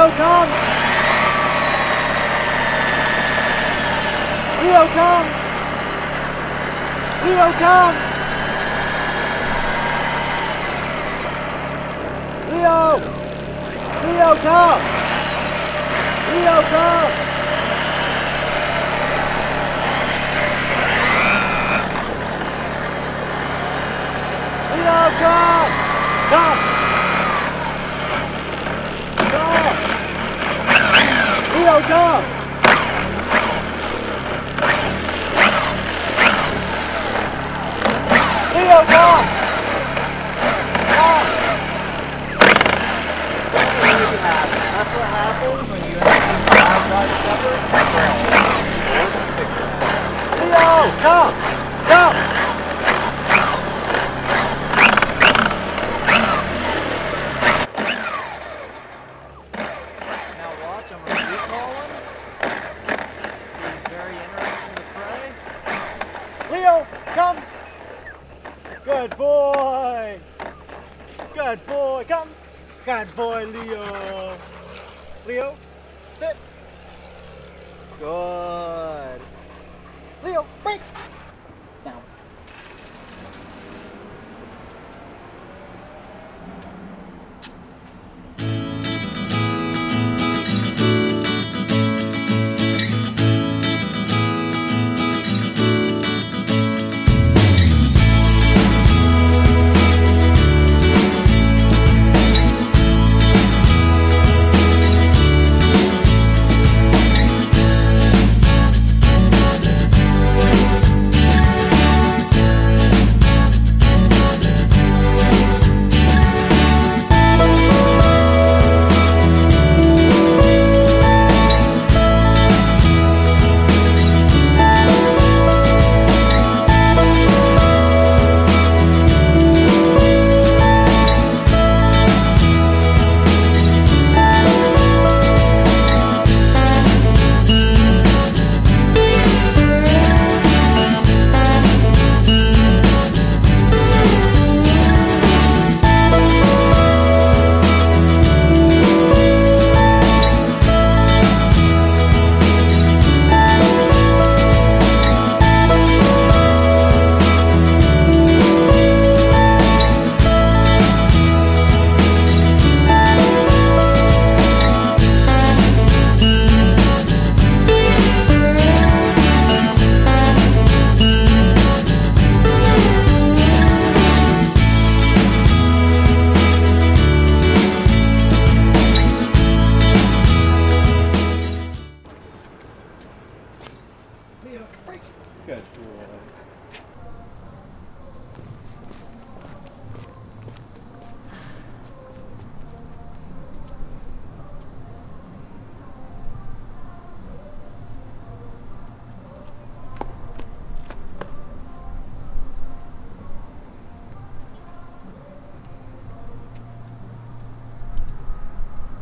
Leo, come! Leo, come! Leo, come! Leo! Leo, come! Leo, come! Leo, come! Leo, come! That's what happens when you have to have God separate. Leo, come! Come! I'm going to recall him. So he's very interesting to prey. Leo, come! Good boy! Good boy, come! Good boy, Leo! Leo, sit! Good! Leo, break! Now. Good boy.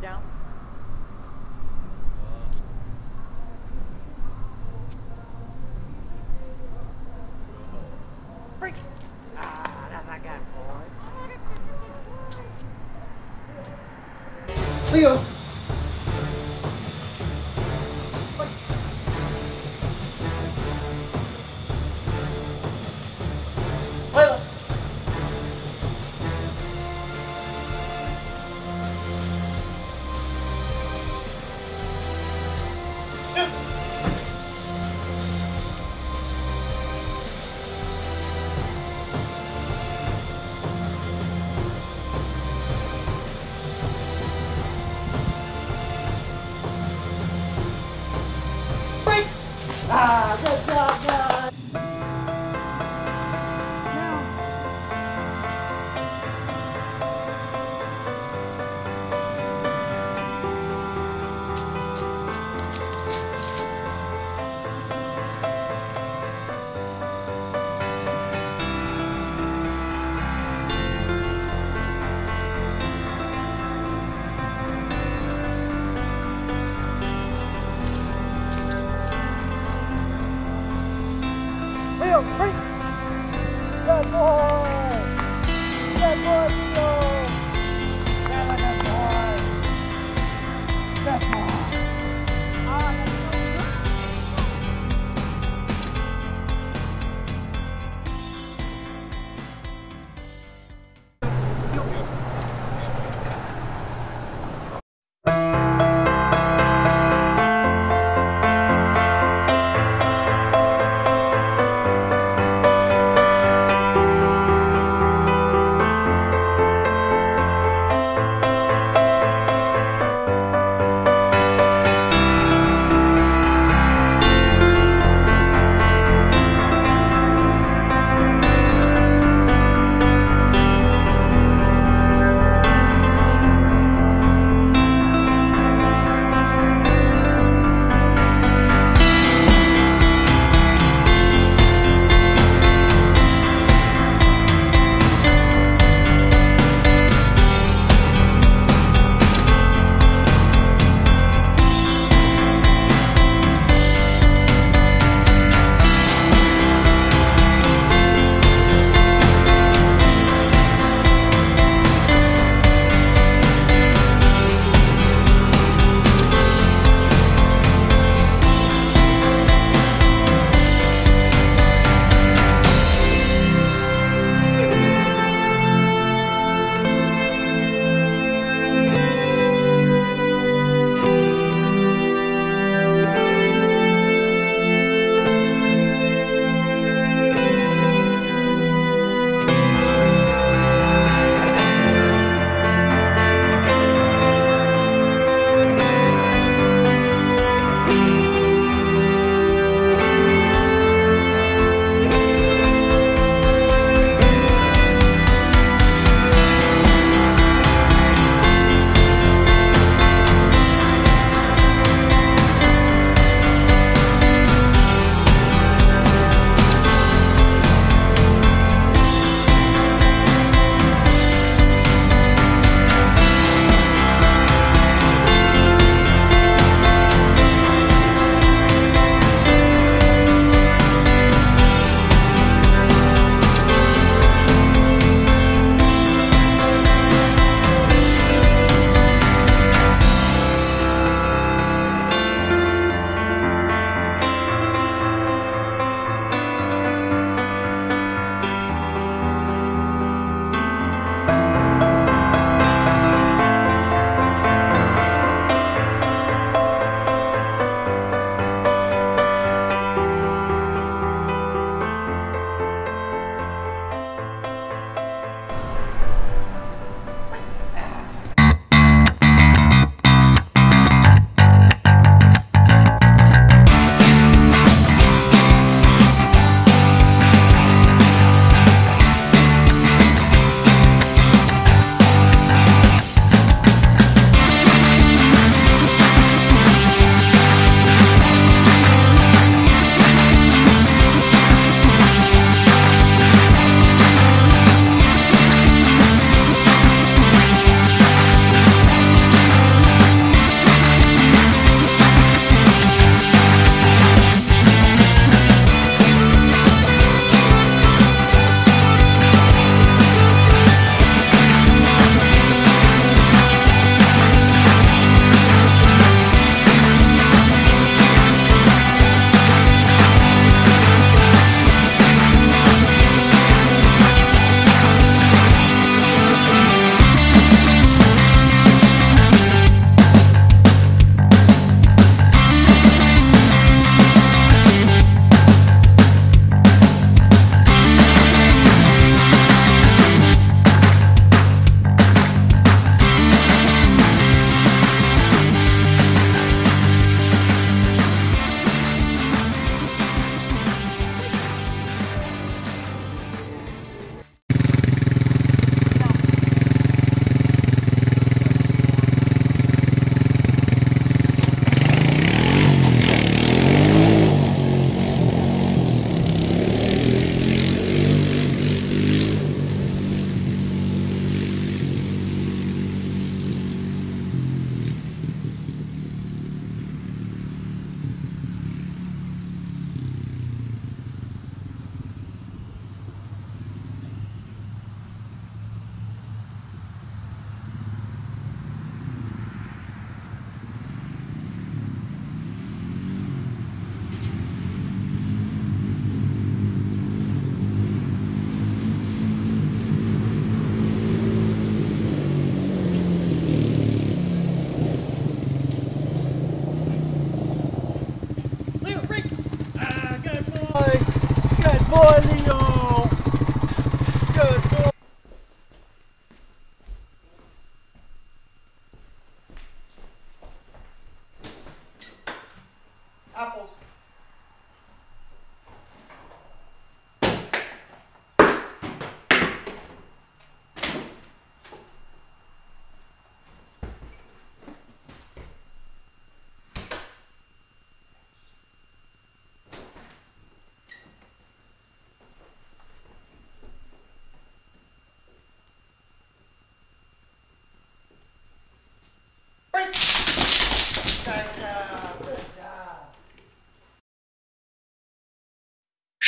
Down. Leo! Leo!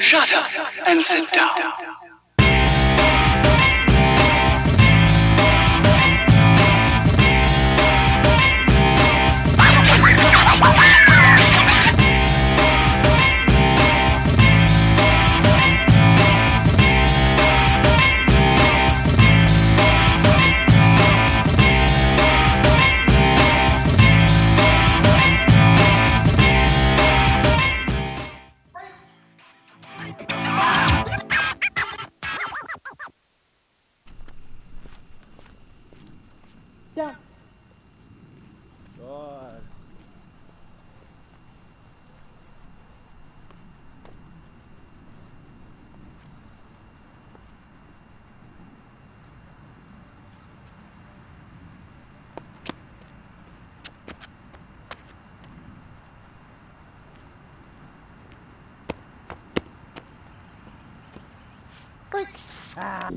Shut up and sit down. Down. God. Ah.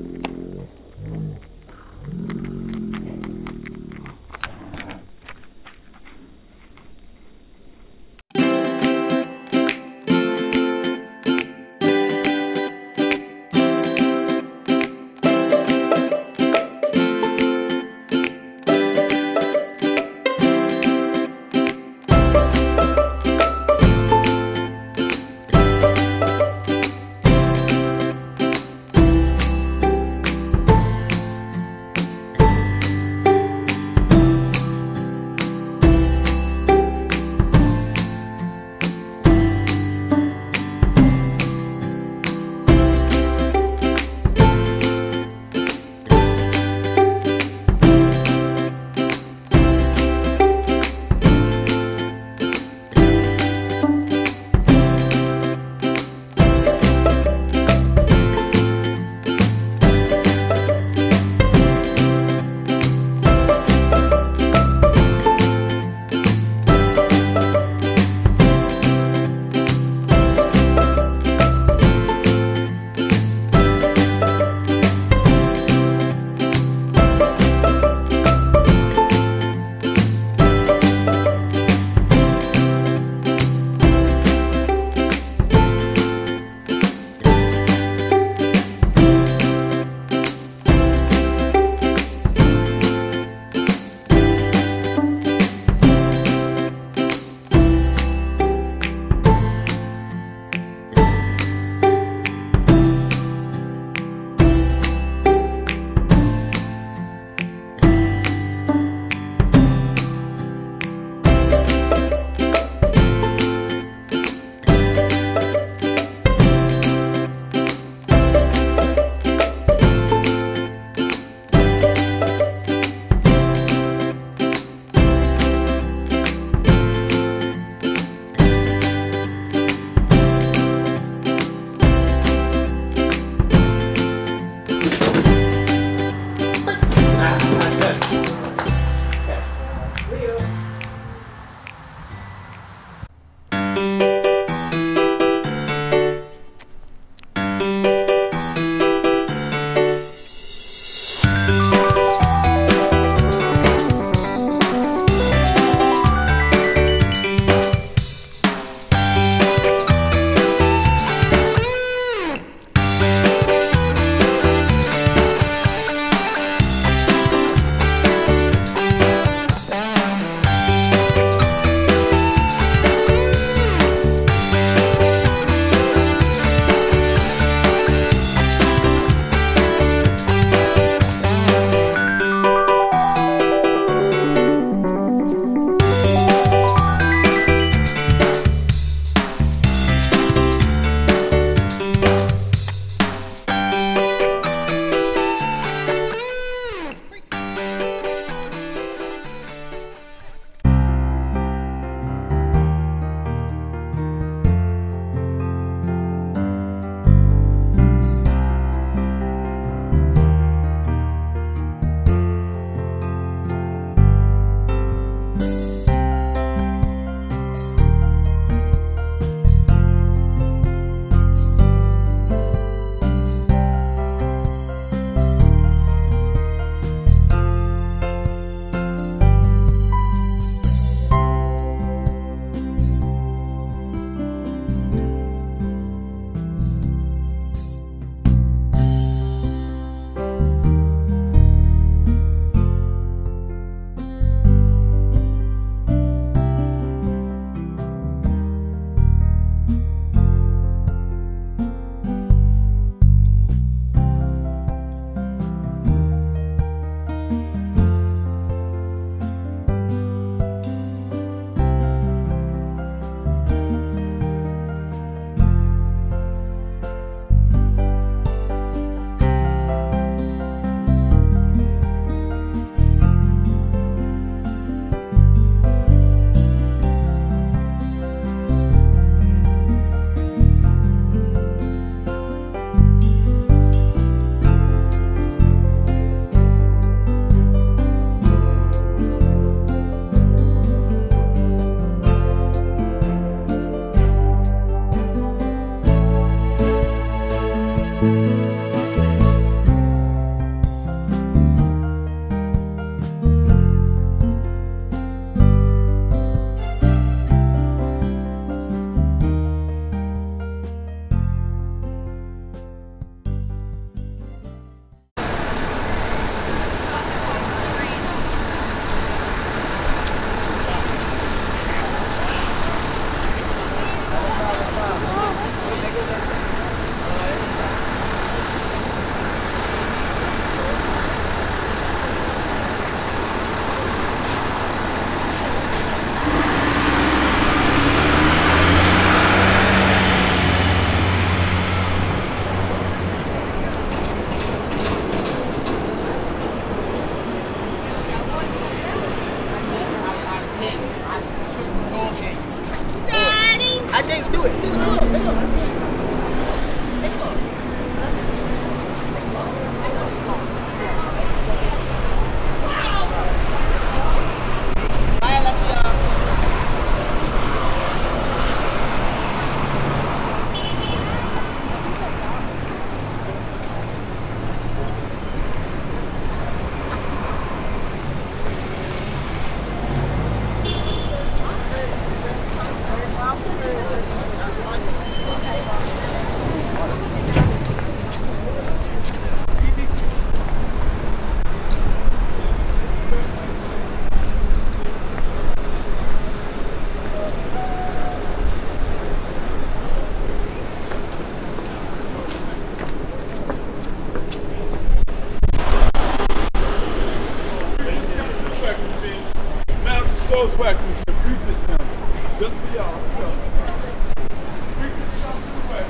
shows waxmanship. Preach this now. Just for y'all. Preach this stuff to the wax.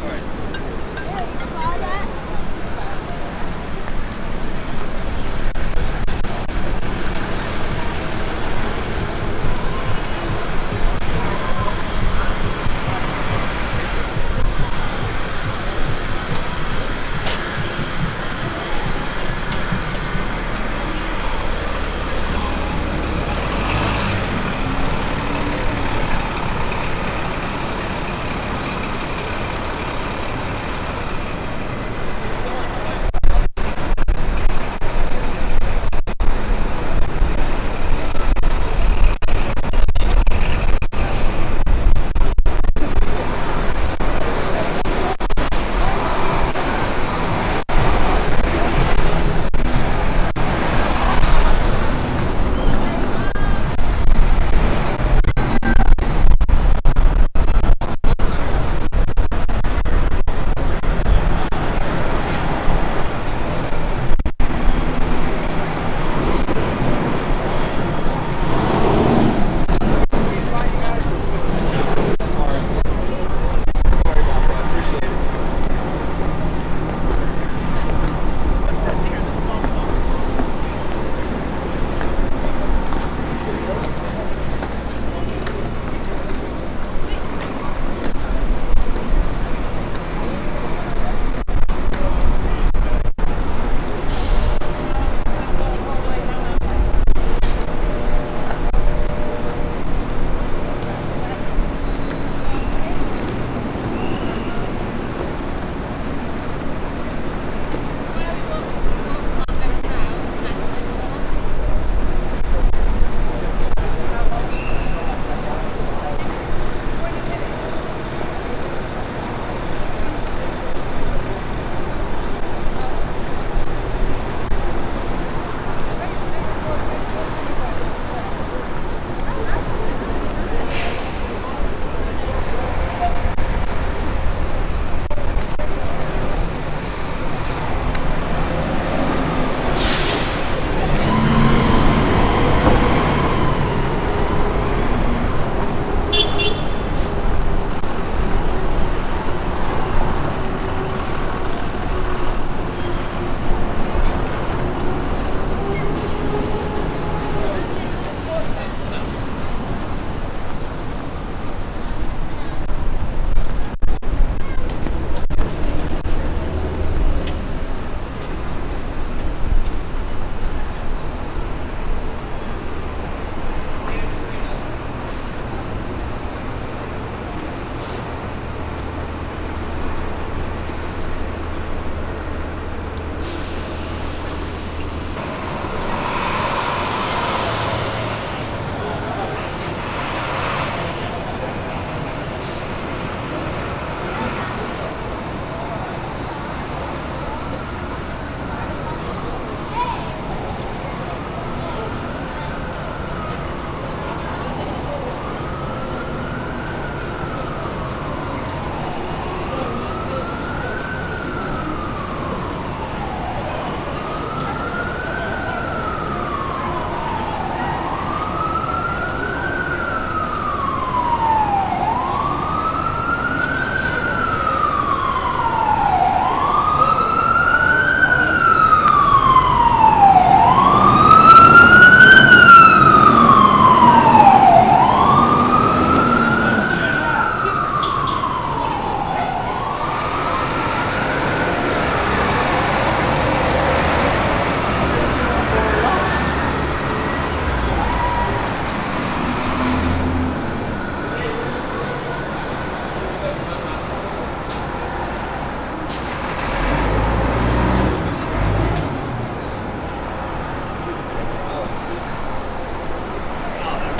Sorry. Yeah, you saw that?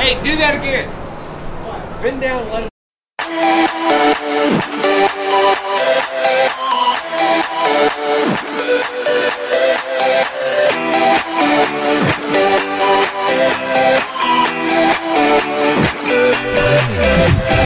Hey, do that again. Bend down, let it